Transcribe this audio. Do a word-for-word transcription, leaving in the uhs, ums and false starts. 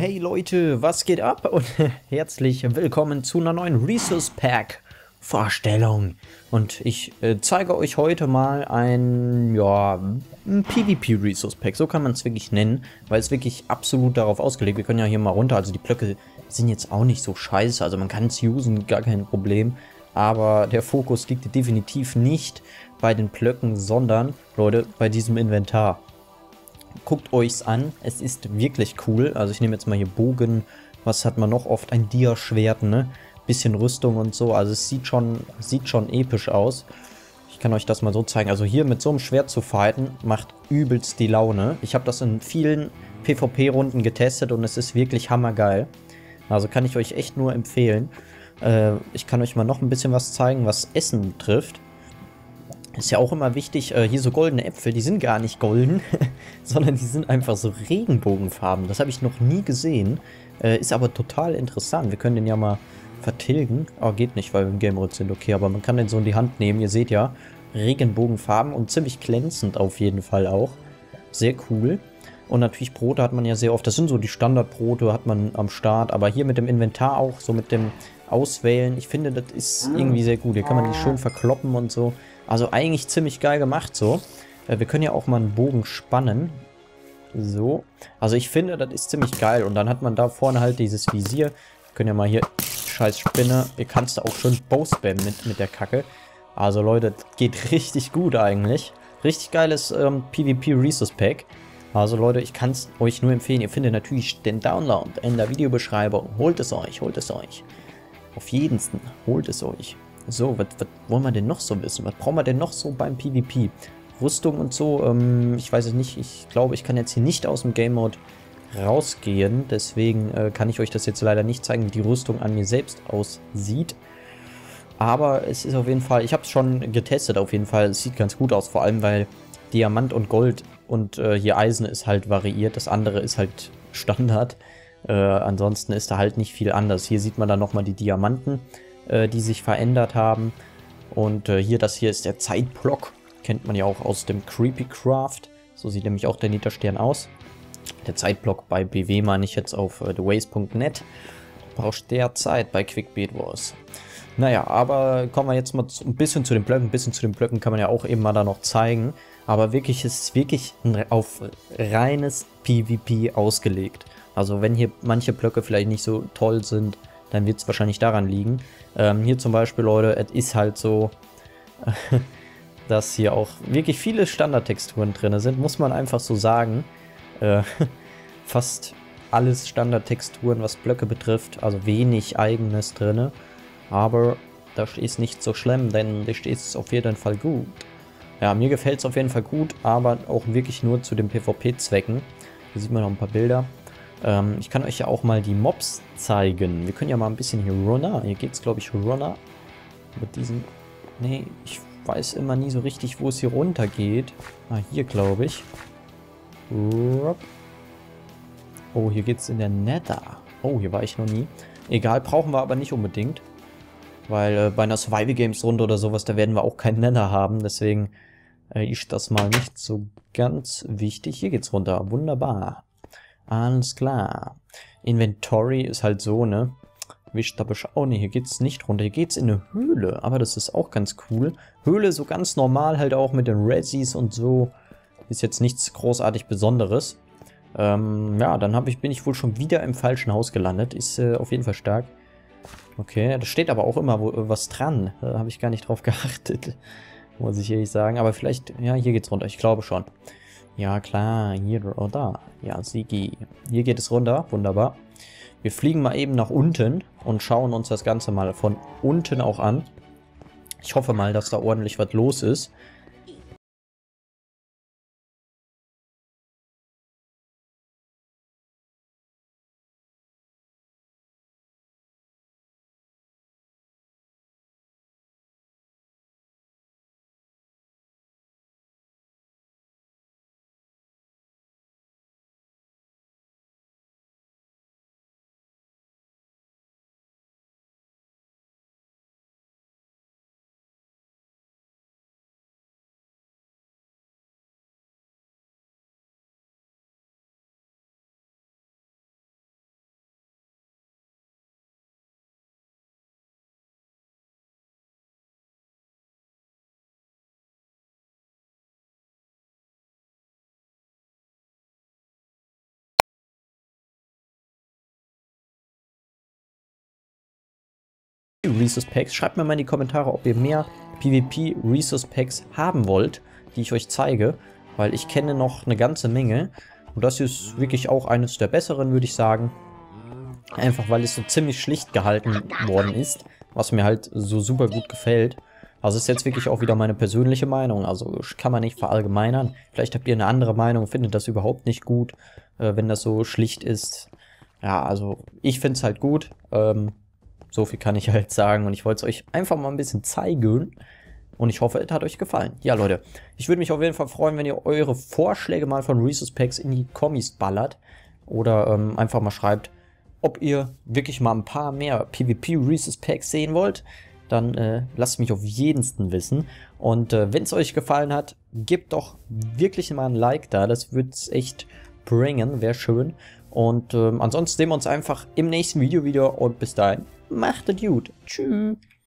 hey Leute, was geht ab? Und herzlich willkommen zu einer neuen Resource Pack Vorstellung. Und ich äh, zeige euch heute mal ein, ja, ein PvP Resource Pack. So kann man es wirklich nennen, weil es wirklich absolut darauf ausgelegt. Wir können ja hier mal runter, also die Blöcke sind jetzt auch nicht so scheiße. Also man kann es usen, gar kein Problem. Aber der Fokus liegt definitiv nicht bei den Blöcken, sondern, Leute, bei diesem Inventar. Guckt euch's an, es ist wirklich cool. Also ich nehme jetzt mal hier Bogen, was hat man noch oft? Ein Dia-Schwert, ne? Bisschen Rüstung und so, also es sieht schon, sieht schon episch aus. Ich kann euch das mal so zeigen. Also hier mit so einem Schwert zu fighten, macht übelst die Laune. Ich habe das in vielen PvP-Runden getestet und es ist wirklich hammergeil. Also kann ich euch echt nur empfehlen. Äh, ich kann euch mal noch ein bisschen was zeigen, was Essen betrifft. Ist ja auch immer wichtig, äh, hier so goldene Äpfel, die sind gar nicht golden, sondern die sind einfach so Regenbogenfarben. Das habe ich noch nie gesehen, äh, ist aber total interessant. Wir können den ja mal vertilgen. Oh, geht nicht, weil wir im Game Mode sind, okay, aber man kann den so in die Hand nehmen. Ihr seht ja, Regenbogenfarben und ziemlich glänzend auf jeden Fall auch. Sehr cool. Und natürlich Brote hat man ja sehr oft, das sind so die Standardbrote, hat man am Start, aber hier mit dem Inventar auch, so mit dem Auswählen, ich finde, das ist irgendwie sehr gut. Hier kann man die schön verkloppen und so. Also eigentlich ziemlich geil gemacht so. Wir können ja auch mal einen Bogen spannen. So. Also ich finde, das ist ziemlich geil. Und dann hat man da vorne halt dieses Visier. Wir können ja mal hier, scheiß Spinne. Ihr kannst da auch schön Bow-Spammen mit, mit der Kacke. Also Leute, das geht richtig gut eigentlich. Richtig geiles ähm, PvP-Resource-Pack. Also Leute, ich kann es euch nur empfehlen. Ihr findet natürlich den Download in der Videobeschreibung. Holt es euch, holt es euch. Auf jedensten, holt es euch. So, was wollen wir denn noch so wissen? Was brauchen wir denn noch so beim PvP? Rüstung und so, ähm, ich weiß es nicht. Ich glaube, ich kann jetzt hier nicht aus dem Game Mode rausgehen. Deswegen äh, kann ich euch das jetzt leider nicht zeigen, wie die Rüstung an mir selbst aussieht. Aber es ist auf jeden Fall, ich habe es schon getestet auf jeden Fall. Es sieht ganz gut aus, vor allem weil Diamant und Gold und äh, hier Eisen ist halt variiert. Das andere ist halt Standard. Äh, ansonsten ist da halt nicht viel anders. Hier sieht man dann nochmal die Diamanten, äh, die sich verändert haben. Und äh, hier, das hier ist der Zeitblock. Kennt man ja auch aus dem Creepy Craft. So sieht nämlich auch der Netherstern aus. Der Zeitblock bei B W meine ich jetzt auf äh, The Waze Punkt net. Brauchst derzeit bei QuickBeatWars. Naja, aber kommen wir jetzt mal zu, ein bisschen zu den Blöcken. Ein bisschen zu den Blöcken kann man ja auch eben mal da noch zeigen. Aber wirklich, es ist wirklich auf reines PvP ausgelegt. Also wenn hier manche Blöcke vielleicht nicht so toll sind, dann wird es wahrscheinlich daran liegen. Ähm, hier zum Beispiel, Leute, es ist halt so, dass hier auch wirklich viele Standardtexturen drin sind, muss man einfach so sagen. Äh, fast alles Standardtexturen, was Blöcke betrifft, also wenig Eigenes drin. Aber das ist nicht so schlimm, denn das ist auf jeden Fall gut. Ja, mir gefällt es auf jeden Fall gut, aber auch wirklich nur zu den PvP-Zwecken. Hier sieht man noch ein paar Bilder. Ähm, ich kann euch ja auch mal die Mobs zeigen. Wir können ja mal ein bisschen hier runter. Hier geht es, glaube ich, runter. Mit diesen... Nee, ich weiß immer nie so richtig, wo es hier runter geht. Ah, hier, glaube ich. Oh, hier geht es in der Nether. Oh, hier war ich noch nie. Egal, brauchen wir aber nicht unbedingt. Weil äh, bei einer Survival-Games-Runde oder sowas, da werden wir auch keinen Nether haben. Deswegen äh, ist das mal nicht so ganz wichtig. Hier geht's runter. Wunderbar. Alles klar. Inventory ist halt so, ne? Wischt aber schon. Oh ne, hier geht's nicht runter. Hier geht's in eine Höhle. Aber das ist auch ganz cool. Höhle so ganz normal, halt auch mit den Resis und so. Ist jetzt nichts großartig Besonderes. Ähm, ja, dann hab ich, bin ich wohl schon wieder im falschen Haus gelandet. Ist äh, auf jeden Fall stark. Okay, da steht aber auch immer wo, was dran. Da habe ich gar nicht drauf geachtet. Muss ich ehrlich sagen. Aber vielleicht, ja, hier geht's runter. Ich glaube schon. Ja, klar. Hier oder da. Ja, Sigi. Hier geht es runter. Wunderbar. Wir fliegen mal eben nach unten und schauen uns das Ganze mal von unten auch an. Ich hoffe mal, dass da ordentlich was los ist. Resource Packs. Schreibt mir mal in die Kommentare, ob ihr mehr PvP Resource Packs haben wollt, die ich euch zeige, weil ich kenne noch eine ganze Menge. Und das ist wirklich auch eines der besseren, würde ich sagen. Einfach weil es so ziemlich schlicht gehalten worden ist, was mir halt so super gut gefällt. Also ist jetzt wirklich auch wieder meine persönliche Meinung, also kann man nicht verallgemeinern. Vielleicht habt ihr eine andere Meinung, findet das überhaupt nicht gut, äh, wenn das so schlicht ist. Ja, also ich finde es halt gut, ähm, so viel kann ich halt sagen und ich wollte es euch einfach mal ein bisschen zeigen. Und ich hoffe, es hat euch gefallen. Ja, Leute, ich würde mich auf jeden Fall freuen, wenn ihr eure Vorschläge mal von Resource Packs in die Kommis ballert. Oder ähm, einfach mal schreibt, ob ihr wirklich mal ein paar mehr PvP Resource Packs sehen wollt. Dann äh, lasst mich auf jeden wissen. Und äh, wenn es euch gefallen hat, gebt doch wirklich mal ein Like da. Das würde es echt bringen, wäre schön. Und äh, ansonsten sehen wir uns einfach im nächsten Video wieder. Und bis dahin, macht es gut. Tschüss.